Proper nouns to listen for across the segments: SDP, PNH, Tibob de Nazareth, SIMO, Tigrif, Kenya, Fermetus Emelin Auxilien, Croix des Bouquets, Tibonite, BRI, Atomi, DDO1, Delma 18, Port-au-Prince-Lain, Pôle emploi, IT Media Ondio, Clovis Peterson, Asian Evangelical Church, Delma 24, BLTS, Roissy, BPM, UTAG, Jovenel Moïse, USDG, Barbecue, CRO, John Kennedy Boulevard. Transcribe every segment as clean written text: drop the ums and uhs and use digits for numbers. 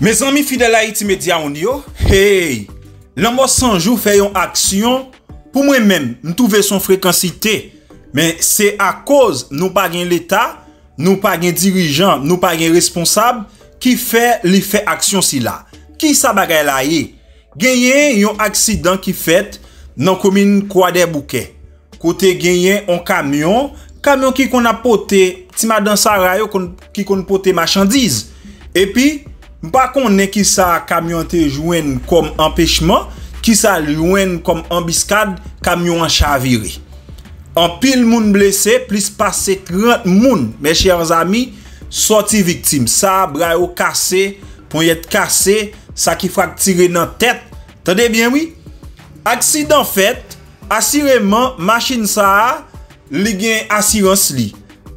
Mes amis fidèles à IT Media Ondio, hey, Lambo San Jou fait une action pour moi-même, nous trouver son fréquencité. Mais c'est à cause nous pas gain l'État, nous pas gain dirigeant, nous pas gain responsable qui fait les faits action si là. Qui ça bagay la yé? Gagné un accident qui fait dans commune Croix des Bouquets. Côté gagné un camion qui qu'on a porté ti madame Sarah yo qui qu'on porté marchandises. Et puis m'pa connait qui ça camion te joine comme empêchement, qui ça joine comme embuscade, camion en chaviré. En pile moun blessé, plus passé 30 moun, mes chers amis, sorti victime. Ça bras yo cassé, poignet cassé, ça qui fracturé dans tête. Tendez bien oui. Accident fait, assurément machine ça li gen assurance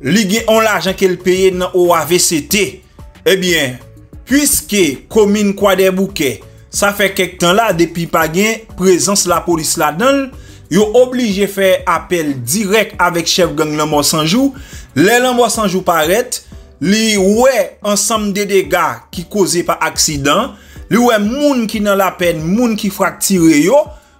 li gen on l'argent qu'elle paye dans OAVCT. Eh bien, puisque commune Croix des Bouquets, ça fait quelque temps là depuis pas gen présence la police là-dedans, yo obligé faire appel direct avec chef gang Lambo San Jou. Les Lambo San Jou paraît, li ouais ensemble des dégâts qui causés par accident, li ouais moun qui dans la peine, moun qui fracturé yo,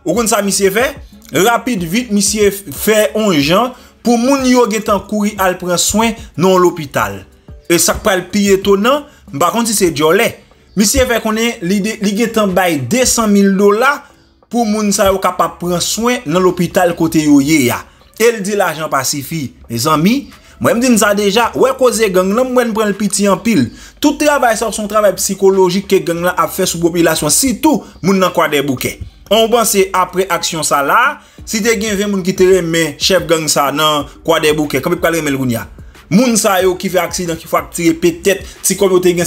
ou kon ça monsieur fait rapide vite monsieur fait on gens pour moun yo getan courir al prendre soin dans l'hôpital. Et ça pas le pire étonnant, par contre si c'est jolé. Monsieur fait connaît li getan bay $200,000 pour moun sa yo capable prendre soin dans l'hôpital côté yo ya. Elle dit l'argent pas suffi. Mes amis, moi me dis ça déjà, ouais cause gang là moi prend le petit en pile. Tout travail ça son travail psychologique que gang là a fait sur population surtout moun nan Croix des Bouquets. On pense après action ça là, si des gen 20 moun qui te remet chef gang ça nan Croix des Bouquets, comme pas remet le gounia. Moun sa yo qui fait accident qui fracturé peut-être si comme te gen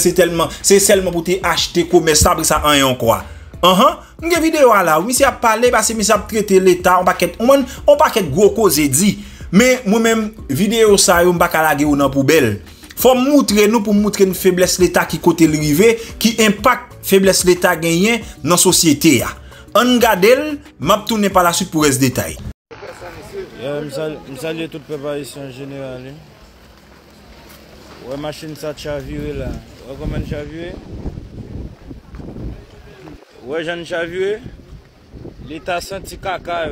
c'est seulement pour te acheter commerce ça ça en yon quoi. Une vidéo là, oui, si a parlé parce que mi sa traiter l'état, on paquet gros cause dit. Mais moi même vidéo ça yo m'pa la gueule dans poubelle. Faut montrer nous pour montrer une faiblesse l'état qui côté rivé, qui impact faiblesse l'état gagné dans société ya. On gadel, m'a tourner par la suite pour les détails. M'salue toute préparation générale. Ouais machine ça chaviré là. Ouais comment chaviré? Ouais, j'en ai vu. L'État senti caca.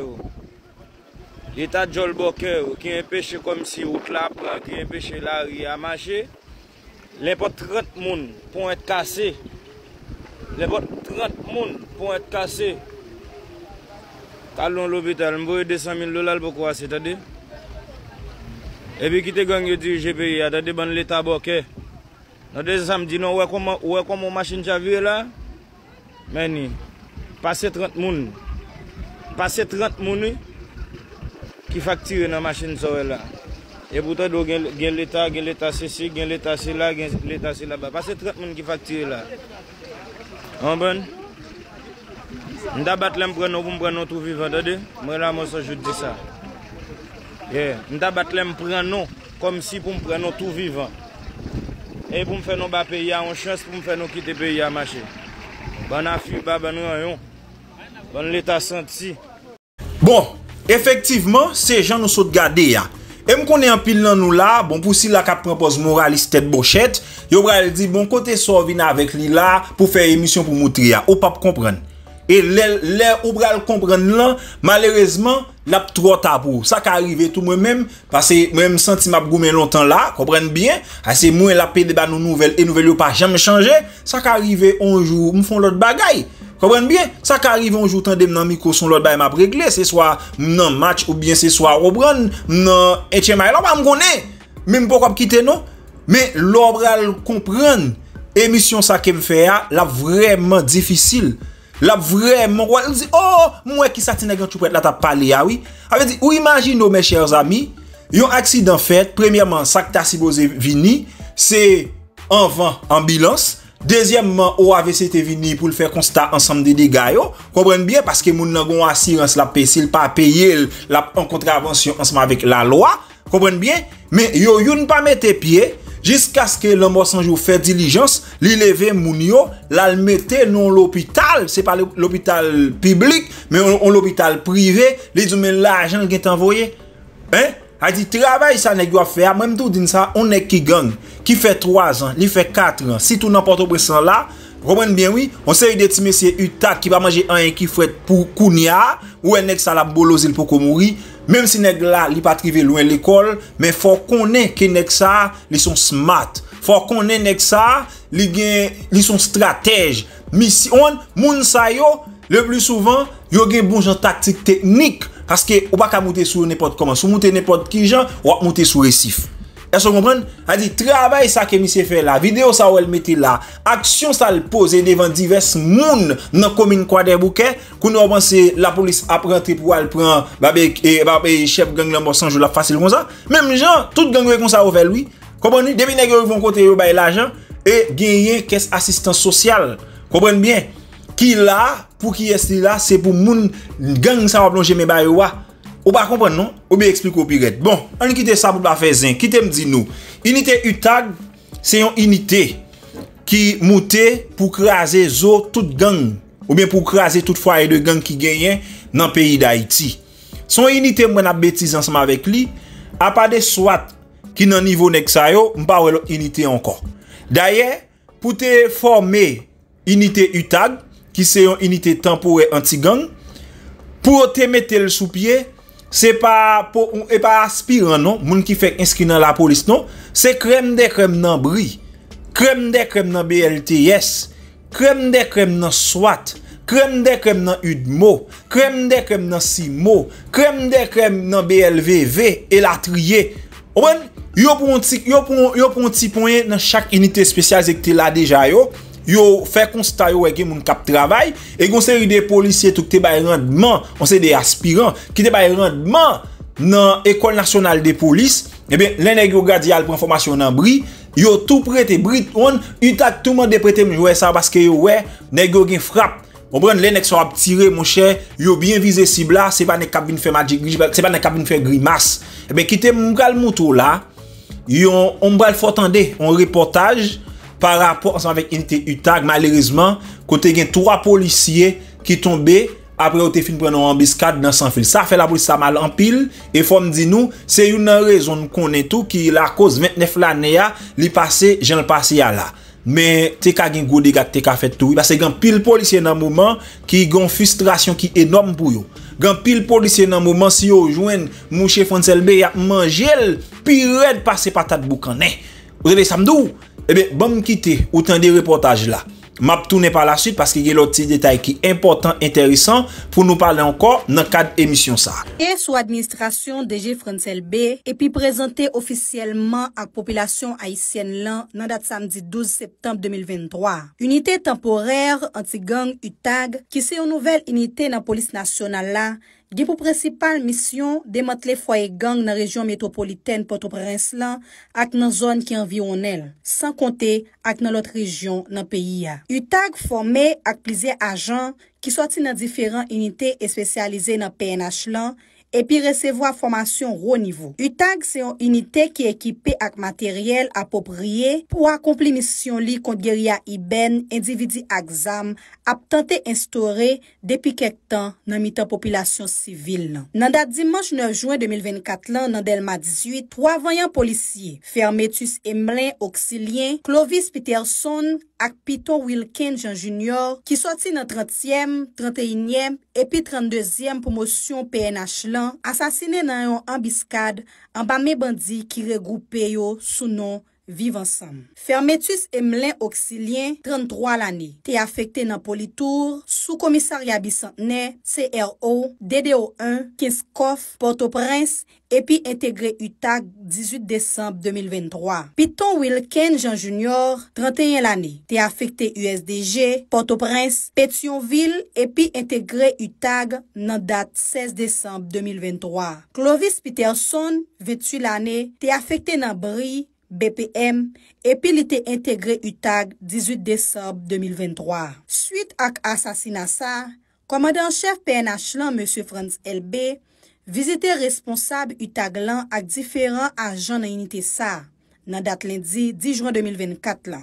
L'État jol boke qui empêche comme si ou clap, qui empêche la rue à marcher. N'importe 30 personnes pour être cassé. Allons l'hôpital, m'voye $200,000 pour quoi c'est attendez. Et puis qui te gang yo dirige pays, attendez ban l'État boke. Dans deux samedi non ouais comment machine chaviré là. Meni, passé 30 personnes, qui facturent dans la machine là. Et pourtant, il y a l'État, ceci, l'État là, l'État là-bas. Passé 30 personnes qui facturent là. En bon, je vais battre les prendre pour prendre tout vivant, attendez. Moi là, moi, je dis ça. Je vais battre les prendre comme si pour prendre tout vivant. Et pour me faire nos pays en chance, pour me faire nous quitter pays à marcher. Bon, effectivement, ces gens nous sont gardés ya. Et me connais en pile dans nous là, bon pour si la cap propose moraliste tête bochette, yo bral dit bon côté sorvin avec lui là pour faire émission pour montrer ya, ou pas comprendre. Et les ou bral comprendre là, malheureusement, la trop tard pour. Ça qui arrive tout moi-même parce que moi-même senti m'a goumé longtemps là, comprendre bien, c'est moi la paix débat nous nouvelles et nouvelles pas jamais changer. Ça qui arrive un jour, me font l'autre bagaille. Comprendre bien, ça qui arrive un jour tandem nan micro son l'autre bagaille m'a réglé, c'est soit non match ou bien c'est soit reprendre non HMI là pas me connaît. Même pourquoi quitter non? Mais l'obral comprendre émission ça qui me fait là vraiment difficile. La vraiment, on dit, oh, moi qui s'attendais quand tu prêtes là, t'as parlé, ah oui. Avait dit, ou imaginez, mes chers amis, yon accident fait, premièrement, ça que t'as supposé vini, c'est en vent, ambulance. Deuxièmement, OAVCT vini pour le faire constat ensemble des dégâts, yo. Comprenez bien, parce que moun nan gon assurance la paye, s'il pas payé, la en contravention ensemble avec la loi. Comprenez bien, mais yo yon pas mette pied. Jusqu'à ce que Lambo San Jou fait diligence, li levé moun yo, la mette non l'hôpital, c'est pas l'hôpital public, mais on l'hôpital privé, li dit mais l'argent qui est envoyé. Hein? A dit travail ça nèg yo faire, même tout dit ça, on est qui gang, qui fait 3 ans, li fait 4 ans, si tout n'importe où là, comprenez bien, oui. On sait des petits messieurs UTAG qui va manger un et qui fouette pour Kounia. Ou un nèg ça la bolozil pour qu'on mourir. Même si nèg là, il pas trivé loin l'école. Mais faut qu'on ait que nèg ça, ils sont smart. Faut qu'on ait nèg ça, ils sont stratèges. Mission, moun sa yo, le plus souvent, yo gen bon jan tactique technique. Parce que on pas monter sur n'importe comment. Si on monte n'importe qui gens, on va monter sur récif. Est-ce que vous comprenez? A dit travail ça que monsieur fait là, vidéo ça ou elle mettait là, action ça le poser devant divers moun dans commune Croix des Bouquets, qu'on avance la police a rentré pour aller prendre babé chef gang Lambo San Jou la facile comme ça. Même gens, tout gang comme ça ouvert lui. Comprenez? Depuis nèg yo vont côté yo bail l'argent et gagner caisse assistance sociale. Comprenez bien? Qui là pour qui est là, c'est pour moun gang ça va plonger mes bail wa. Ou pas comprendre non? Ou bien explique au pirate. Bon, on quitte ça pour pas faire zin. Quitte me dit nous. Unité UTAG, c'est une unité qui montait pour craser zo toute gang ou bien pour craser toute foyer de gang qui gagne dans le pays d'Haïti. Son unité moi n'a bêtise ensemble avec lui, à part des SWAT qui nan niveau nek sa yo, m'pa wè l'autre unité encore. D'ailleurs, pour te former unité UTAG qui c'est une unité temporaire anti-gang pour te mettre le sous pied. C'est pas pour et pas aspirant non, moun qui fait inscrit dans la police non, c'est crème dans BRI, crème dans BLTS, crème dans SWAT, crème dans UDMO, crème dans SIMO, crème dans BLVV et la trier. Ouen, yo pour un petit point dans chaque unité spécialisée que là déjà yo. Yo fait constat yo avec moun kap travail et gon série de policiers tout te bay rendement, on c'est des aspirants qui te bay rendement dans école nationale de police et bien les nèg yo gadi al prend formation dans BRI, yo tout prêté brit on UTAG tout monde prêté jouer ça parce que yo ouais nèg yo gen frappe. On prend les nèg so ap tirer mon cher, yo bien visé cible là, c'est pas nèg kap vinn faire magic, c'est pas nèg kap vinn faire grimace. Et bien quitter m'gal moutou là, yo on va faut tendé, on reportage par rapport avec unité UTAG, malheureusement, côté gen 3 policiers qui tombés après ont fin prendre en embuscade dans sans fil. Ça fait la police ça mal en pile et faut me dire nous, c'est une raison qu'on est tout qui la cause 29 l'année a, li passé, j'en le passé à là. Mais t'es ka gen gros dégâts t'es ka fait tout parce que gen pile policier dans moment qui gon frustration qui énorme pour yo. Gen pile policier dans moment si yo joine monsieur Frantz Elbé y a mangel pirate passer patate boucané. Vous avez samdou. Eh bien, bon quitter autant des reportages là. M'a tourner par la suite parce qu'il y a l'autre détail qui est important, intéressant pour nous parler encore dans le cadre de l'émission ça. Et sous administration DG Frantz Elbé et puis présenté officiellement à la population haïtienne là dans date samedi 12 septembre 2023. Unité temporaire anti-gang UTAG qui c'est une nouvelle unité dans la police nationale là. Qui pour principale mission démanteler foyer gang dans la région métropolitaine Port-au-Prince-Lain ak dans zone qui environnelle, sans compter ak dans l'autre région dans pays a. UTAG formé ak plusieurs agents qui sorti dans différentes unités spécialisées dans PNH là et puis recevoir formation haut niveau. UTAG c'est une unité qui est équipée avec matériel approprié pour accomplir mission li contre guérilla Iben, individu exam, a tenté instaurer depuis quelque temps dans mitan population civile. Dans date dimanche 9 juin 2024 là dans Delma 18, 3 vaillants policiers, Fermetus Emelin Auxilien, Clovis Peterson ak Piton Wilkin Jean Jr. qui sorti dans 30e, 31e et puis 32e promotion PNH là assassiné dans une embuscade en bas mes bandits qui regroupé yo sous nom Vivre ensemble. Fermetus Emelin Auxilien, 33 l'année. T'es affecté dans Politour, sous-commissariat bicentenaire, CRO, DDO1, Kinskof, Port-au-Prince, et puis intégré UTAG 18 décembre 2023. Piton Wilkin Jean Jr., 31 l'année. T'es affecté USDG, Port-au-Prince, Pétionville, et puis intégré UTAG dans date 16 décembre 2023. Clovis Peterson, 28 l'année. T'es affecté dans BRI, BPM et puis il était intégré UTAG 18 décembre 2023. Suite à l'assassinat ça, commandant chef PNH lan monsieur Frantz Elbé visité responsable UTAG lan avec différents agents dans unité ça dans date lundi 10 juin 2024 là.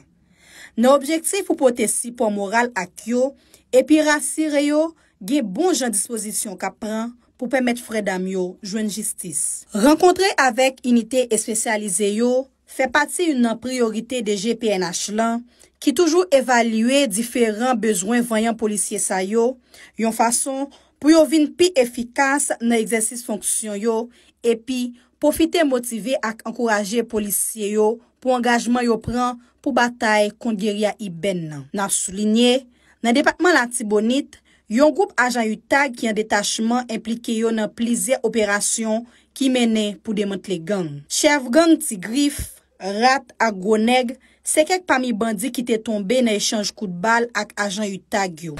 Nos objectifs pour porter support moral à yo et puis rassurer yo gen bon gens disposition qu'a prend pour permettre frère d'amyo joindre justice. Rencontrer avec unité spécialisée yo fait partie une priorité des GPNH lan qui toujours évaluer différents besoins voyant policiers sa yo, yon façon pour yon vin pi efficace dans exercice fonction yo et puis profiter motiver ak encourager policiers yo pour engagement yo prend pour bataille contre guérilla Iben. N'a souligné dans département la Tibonite, yon groupe agent UTAG qui en détachement impliqué yo dans plusieurs opérations qui menait pour démanteler gang. Chef gang Tigrif, Rat ak gwo nèg, c'est quelques parmi bandits qui étaient tombés dans échange coup de balle avec agent UTAG yo.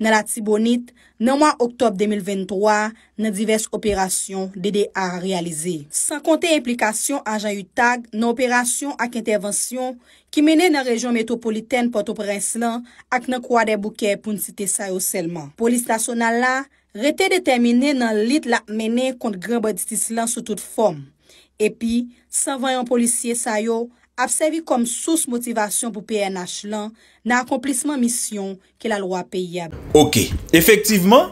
Dans la Tibonite, dans mois octobre 2023, dans diverses opérations DDA réalisées. Sans compter implication agent UTAG dans opérations avec intervention qui menait dans la région métropolitaine Port-au-Prince-Lain avec dans Croix des Bouquets pour ne citer ça seulement. Police nationale là rete déterminé dans lit la mené contre grand banditisme sous toute forme. Et puis, 120 policiers sa yo a servi comme source motivation pour PNH lan dans accomplissement mission que la loi payable. OK, effectivement,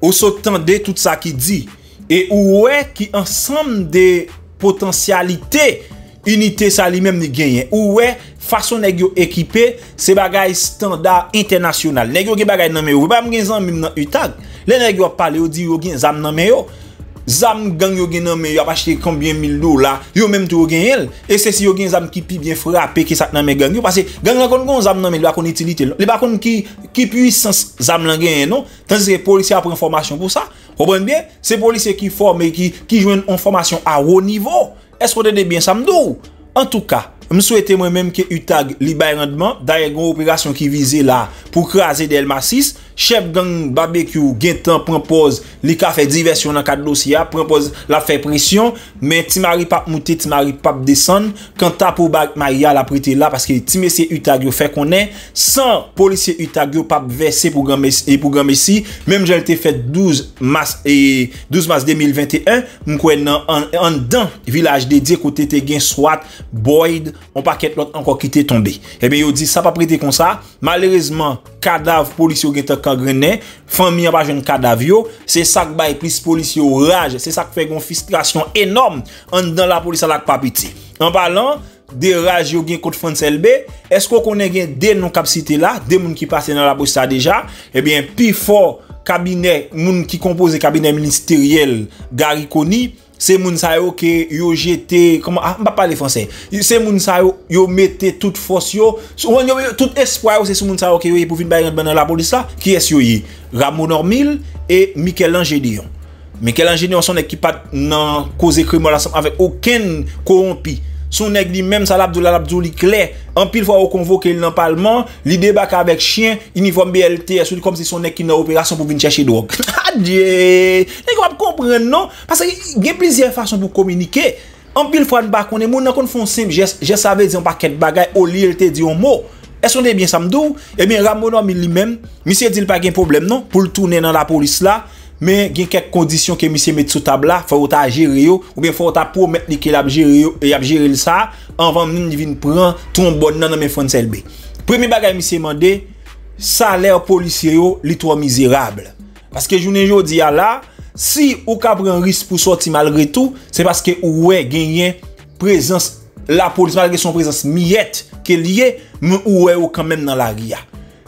ou s'entendez tout ça qui dit et ou ouais qui ensemble des potentialités unité ça lui-même ni gagné. Ou ouais façon nèg yo équipé, c'est bagay standard international. Nèg yo gen bagay nan men yo, pa gen zam nan UTAG. Les nèg yo parler ou di yo gen zam nan men yo. Zam gang yo gen nan men yo a acheté combien $1000, yo même tout gen. Et c'est si yo gen zam qui pi bien frappé qui ça nan men gang yo parce que gang nan kon zam nan men yo a kon utilité. Les pa kon qui puissance zam lan gen non, tandis que policiers prend formation pour ça. Comprenez bien, c'est policiers qui forment qui joignent en formation à haut niveau. Est-ce qu'on est bien samedou? En tout cas, je souhaite moi-même que UTAG libère rendement. D'ailleurs, une opération qui visait là pour craser Delma 6. Chef gang barbecue, Guintan prend pause, li ka fait diversion dans cadre dossier, prend pause, la fait pression, mais ti mari pa monter, ti mari pa descendre. Quand ta pour bag Maria la prêté là parce que ti monsieur UTAG yo fait qu'on est sans policier UTAG yo pa verser pour grand et pour grand messi, même j'ai été fait 12 mars 2021, m'kwennan en dedans village dédié côté te gen SWAT, Boyd, on paquet l'autre encore qui était tombé. Et bien yo dit ça pas prêté comme ça. Malheureusement, cadavre policier Guintan Grenet, famille pas jeune cadavre, c'est ça qui baille plus policier rage, c'est ça qui fait une frustration énorme en dans la police à la papiti. En parlant de rage yo gen contre Frantz Elbé, est-ce qu'on connaît gen des non cap cité là, des moun qui passent dans la police déjà, et bien plus fort cabinet moun qui compose cabinet ministériel Gariconi. C'est moun sa yo que yo jeté comment on va parler français. C'est moun sa yo yo mette toute force yo, tout espoir c'est moun sa yo que yo pour venir bailler dans la police là qui est yo Raymond Normil et Michel Ange Dion. Michel Ange Dion son équipe pas nan cause crime ensemble avec aucun corrompu. Son nèg li même ça l'abdouli clair en pile fois au convoqué dans parlement li débarque avec chien uniforme BLTS comme si son nèg qui dans opération pour venir chercher drogue. Adieu nèg va comprendre non parce que il y a plusieurs façons pour communiquer en pile fois on pas connait moun nan kon font simple je savais dire un paquet bagaille au li il te dit un mot est-ce qu'on est bien samdou et bien Raymond Normil lui même monsieur dit pas gain problème non pour le tourner dans la police là. Mais il y a quelques conditions que monsieur met sous table là, faut ta gérer ou bien faut ta promettre qu'il a géré et a géré ça avant même vinn prendre ton bon nan mais Frantz Elbé. Premier bagage monsieur mandé salaire policier yo li trop misérable parce que journée jodi a là si ou ka prend risque pour sortir malgré tout, c'est parce que ou ouais gagné présence la police malgré son présence miette qui est lié mais ou ouais quand même dans la ria.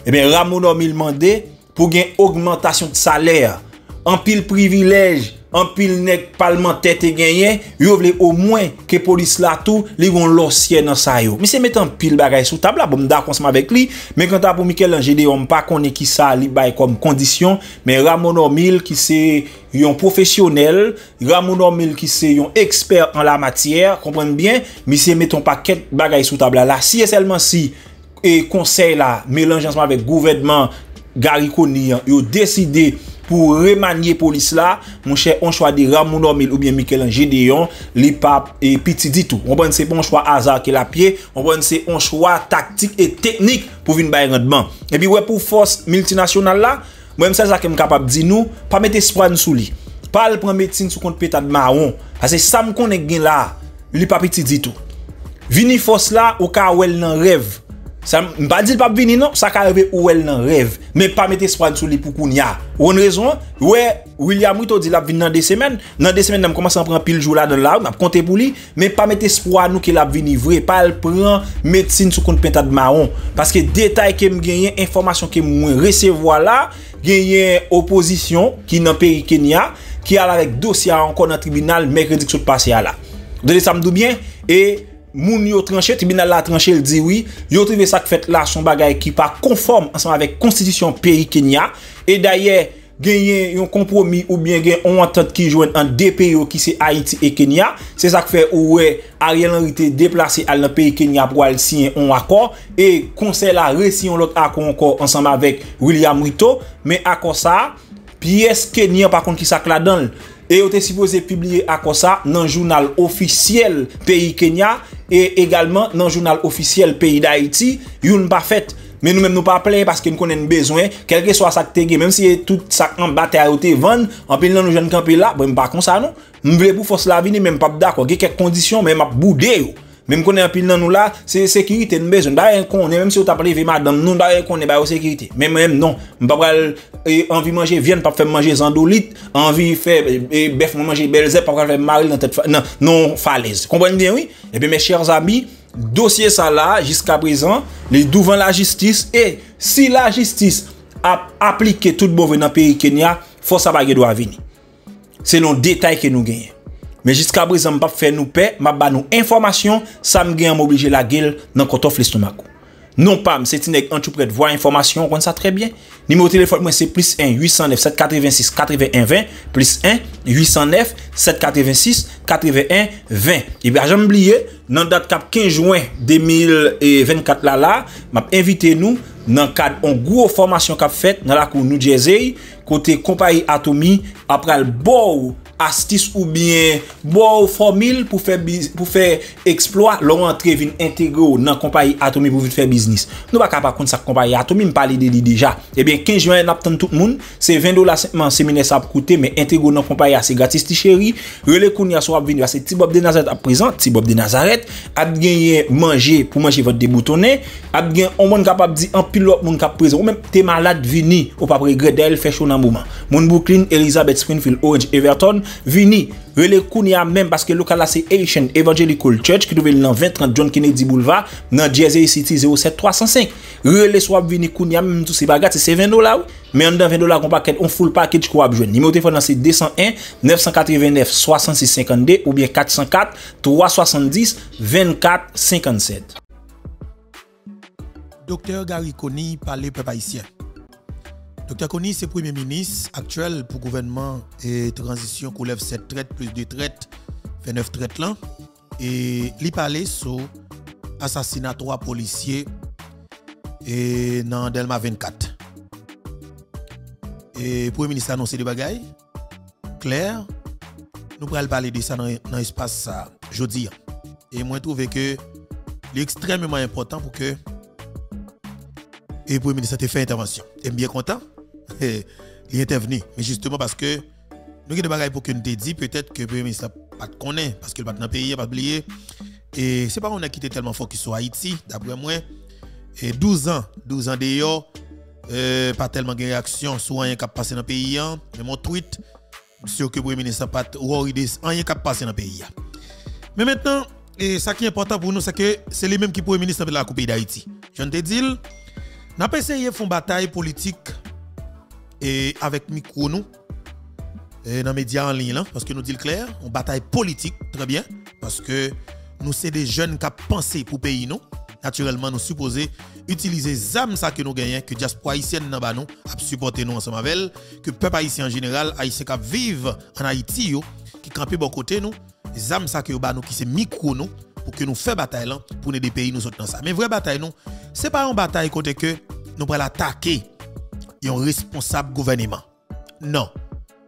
Et bien Raymond Normil mandé pour gain augmentation de salaire. En pile privilège, en pile nèg parlementaire te gagné, yo vle au moins que police la tout, li gon l'ossier dans sa yo. Mais c'est mettre en pile bagay sous table là, bon d'accord avec lui, mais quand ta pour Michel Ange Dion, on pas connait qui ça li bay comme condition, mais Raymond Normil qui c'est un professionnel, Raymond Normil qui c'est un expert en la matière, comprendre bien, mais c'est mettons paquet bagay sous table là. Si et seulement si et conseil là mélange ensemble avec gouvernement Gariconi, yo décidé pour remanier police là, mon cher, on choisit Raymond Normil ou bien Michel Ange Dion, les papes et petit dit tout. On pense c'est bon choix hasard qui la pied, on pense c'est un choix tactique et technique pour venir bailler rendement. Et puis ouais pour force multinationale là, moi même c'est ça que me capable dire nous, pas mettre espoir sous lui. Pas le prendre médecine sous compte pétade marron, parce que ça me connaît gain là, les papes petit dit tout. Vini force là au cas où elle n'en rêve. Ça ne m'a pas dit pas venir non, ça arrive ou elle dans rêve, mais pas mettre espoir sur lui pour kounya. Ou une raison, ouais, William Rito dit la venir dans des semaines on commence à prendre pile jour là dans là, on a compté pour lui, mais pas mettre espoir nous qu'il a venir vrai, pas le prendre médecine sous compte pentade marron parce que détail que me gagner, information que me recevoir là, gagner opposition qui dans pays Kenya qui a avec dossier encore dans tribunal mercredi qui passé là. De ça me dit bien et moun yo tranché, tribunal la tranché, il dit oui, yo trouvé ça qui fait là son bagay qui pas conforme ensemble avec constitution pays Kenya et d'ailleurs gagné un compromis ou bien gagné une entente qui joint en deux pays qui c'est Haïti et Kenya, c'est ça qui fait ouais Ariel Henry était déplacé à le pays Kenya pour aller signer un accord et conseil la re-signer l'autre accord encore ensemble avec William Rito, mais accord ça pièce Kenya par contre qui ça là dedans. Et vous êtes supposé publier à quoi ça dans le journal officiel pays Kenya et également dans le journal officiel pays d'Haïti, vous ne pas fait. Mais nous-mêmes nous pas plaindre parce que nous connaissons besoin, quel que soit ça que tu as, même si tout ça en bataille te vend, en pile dans nos jeunes campés là, bon pas comme ça non. Nous voulons pour force la vie même pas d'accord, il y a quelques conditions mais m'a boudé. Même qu'on est en pile dans nous là, c'est sécurité nous besoin. D'ailleurs qu'on est même si on t'a parlé madame, nous d'ailleurs qu'on est pas sécurité. Même non, pas envie manger viande, pas faire manger zandolite, envie faire bœuf manger belzep, pas faire maril dans tête non falaise. Comprenez bien oui? Et bien mes chers amis, dossier ça là jusqu'à présent, les devant la justice et si la justice a appliqué tout bon dans le pays Kenya, faut ça bague doit venir. C'est le détail que nous gagnons. Mais jusqu'à présent, je ne peux pas faire nous paix, je ne peux pas nous information, ça me gagne m'obliger la gueule dans le coffre de l'estomac. Non, pas, c'est une entreprise de voir information, on connaît ça très bien. Numéro de téléphone, c'est plus 1 809 786 81 20, plus 1 809 786 81 20. Et bien, j'ai oublié, dans la date 15 juin 2024, là, je invite nous dans le cadre d'une grosse formation qu'on a faite dans la cour New Jersey, côté compagnie Atomi, après le beau. Astuce ou bien bon formule pour faire exploit l'entrée vient intégrer dans compagnie Atomi pour faire business. Nous pas capable contre ça compagnie Atomi me parler de déjà. Eh bien 15 juin n'attend tout le monde, c'est $20 seulement séminaire ça coûter mais intégrer dans compagnie c'est gratis ti chéri. Relé kounya so venir c'est Tibob de Nazareth à présent, Tibob de Nazareth a gagné manger pour manger votre déboutonné, a gagné on monde capable dire en pile l'autre monde capable présent ou même t'es malade vini ou pas regretter elle fait chaud dans moment. Mon Brooklyn, Elizabeth, Springfield, Orange, Everton vini, relais Kounia même parce que le local c'est Asian Evangelical Church qui trouve dans 2030 John Kennedy Boulevard dans Jersey City 07305. Relais soit vini Kounia même tout ces bagages c'est $20 mais en dans $20 qu'on paquet on full package qu'on a besoin. Numéro de téléphone c'est 201 989 66 52 ou bien 404 370 24 57. Docteur Gary Koni parle peuple haïtien. Dr Koni, c'est Premier ministre actuel pour gouvernement et transition qui lève 7 traites plus 2 traites, 29 traites là. Et il parlait sur l'assassinat de 3 policiers et dans Delma 24. Et Premier ministre a annoncé des bagailles. Claire, nous allons parler de ça dans l'espace jeudi. Et moi, je trouve que c'est extrêmement important pour que le Premier ministre a fait intervention. Je suis bien content. Il est intervenu. Mais justement parce que nous avons des bagages pour que nous dédions, peut-être que le Premier ministre ne connaît pas parce qu'il n'est pas dans le pays, il n'a pas oublié. Et c'est pas qu'on a quitté tellement fort qu'ils sont Haïti, d'après moi. Et 12 ans d'ailleurs, pas tellement de réaction sur rien qui a passé dans le pays. Mais mon tweet, sur que le Premier ministre n'a pas rien qui a passé dans le pays. Mais maintenant, ce qui est important pour nous, c'est que c'est les mêmes qui Premier ministre de la Coupe d'Haïti. Je ne te dis pas. Nous avons essayé de faire une bataille politique et avec micro nous dans les médias en ligne là, parce que nous disons clair, une bataille politique, très bien, parce que nous sommes des jeunes qui pensent pour le pays. Nous, naturellement, nous supposons utiliser les âmes que nous gagnons, que la diaspora haïtienne n'a pas nous, supporter nous ensemble avec elle, que le peuple haïtien en général, haïtien qui vivent en Haïti, qui campent bon côté nous, les âmes que nous gagnons, qui sont micro nous, pour que nous fassions bataille pour aider les pays nous soutenir ça. Mais vraie bataille, non, ce n'est pas une bataille côté que nous allons attaquer un responsable gouvernement. Non.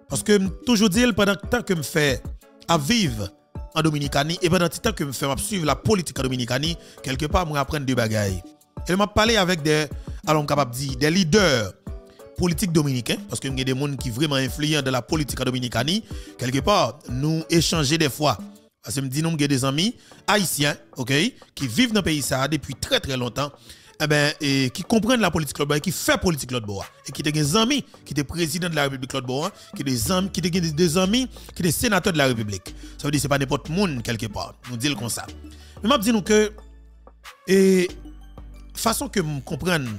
Parce que toujours dire, pendant le temps que je fais à vivre en Dominicanie et pendant le temps que je fais à suivre la politique en Dominicanie, quelque part, je apprends des bagailles. Et je vais parler avec des leaders politiques dominicains, parce qu'il y a des gens qui sont vraiment influents de la politique en Dominicanie. Quelque part, nous échanger des fois. Parce que je me dis, nous avons des amis haïtiens, ok, qui vivent dans le pays ça depuis très très longtemps eh ben, et qui comprennent la politique Claude Boa, qui fait politique Claude Boa, et qui ont des amis, qui étaient président de la République Claude Boa, qui ont des amis, qui étaient sénateurs de la République. Ça veut dire que ce n'est pas n'importe qui quelque part. Nous disons comme ça. Mais je dis que, et façon que je comprenne,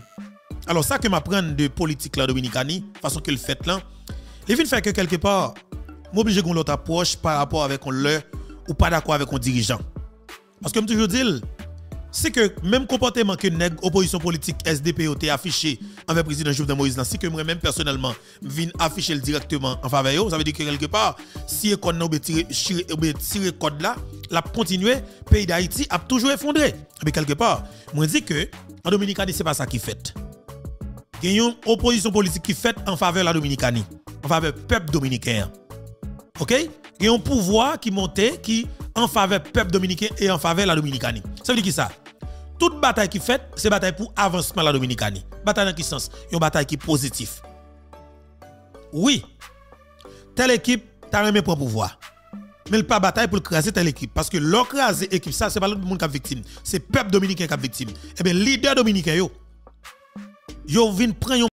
alors ça que je m'apprends de politique la dominicani, façon que le fait là, il vient faire que quelque part, je suis obligé qu'on l'autre approche par rapport avec on leur ou pas d'accord avec un dirigeant. Parce que comme toujours dis, c'est que même comportement que l'opposition politique SDP a affiché envers le président Jovenel Moïse, si que moi-même personnellement, je viens afficher directement en faveur, ça veut dire que quelque part, si on a tiré le code là, la continuer, le pays d'Haïti a toujours effondré. Mais quelque part, je dis que en Dominicanie, ce n'est pas ça qui fait. Il y a une opposition politique qui fait en faveur de la Dominicanie, en faveur du peuple dominicain. Ok? Il y a un pouvoir qui montait, qui en faveur du peuple dominicain et en faveur de la Dominicanie. Ça veut dire ça? Toute bataille qui fait, c'est bataille pour avancement de la Dominicanie. Bataille dans quel sens? Une bataille qui est positive. Oui, telle équipe, t'as remis pour pouvoir. Mais le pas bataille pour craser telle équipe. Parce que l'ocraser équipe, ça, c'est pas l'autre monde qui est victime. C'est le peuple dominicain qui est victime. Eh bien, leader dominicain, yo viennent prendre